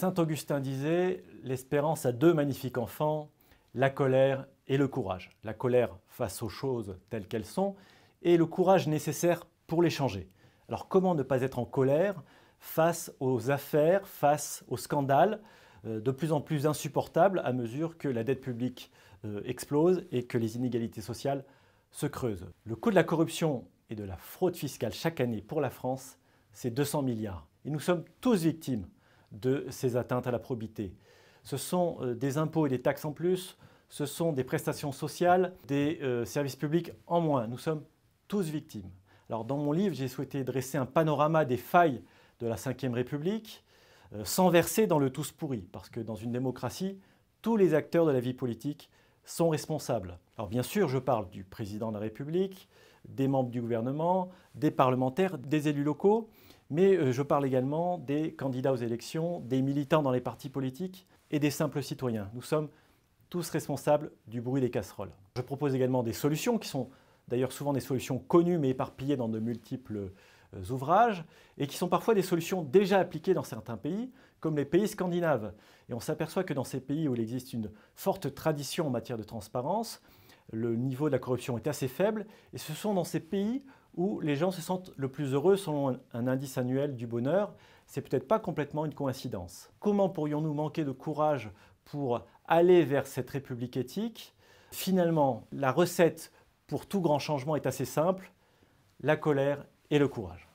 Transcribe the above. Saint Augustin disait « L'espérance a deux magnifiques enfants, la colère et le courage. La colère face aux choses telles qu'elles sont et le courage nécessaire pour les changer. » Alors comment ne pas être en colère face aux affaires, face aux scandales de plus en plus insupportables à mesure que la dette publique explose et que les inégalités sociales se creusent. Le coût de la corruption et de la fraude fiscale chaque année pour la France, c'est 200 milliards. Et nous sommes tous victimes de ces atteintes à la probité. Ce sont des impôts et des taxes en plus, ce sont des prestations sociales, des services publics en moins. Nous sommes tous victimes. Alors dans mon livre, j'ai souhaité dresser un panorama des failles de la Ve République, sans verser dans le tous pourri, parce que dans une démocratie, tous les acteurs de la vie politique sont responsables. Alors bien sûr, je parle du président de la République, des membres du gouvernement, des parlementaires, des élus locaux, mais je parle également des candidats aux élections, des militants dans les partis politiques et des simples citoyens. Nous sommes tous responsables du bruit des casseroles. Je propose également des solutions qui sont d'ailleurs souvent des solutions connues mais éparpillées dans de multiples ouvrages et qui sont parfois des solutions déjà appliquées dans certains pays comme les pays scandinaves. Et on s'aperçoit que dans ces pays où il existe une forte tradition en matière de transparence, le niveau de la corruption est assez faible et ce sont dans ces pays où les gens se sentent le plus heureux selon un indice annuel du bonheur. C'est peut-être pas complètement une coïncidence. Comment pourrions-nous manquer de courage pour aller vers cette république éthique? Finalement, la recette pour tout grand changement est assez simple, la colère et le courage.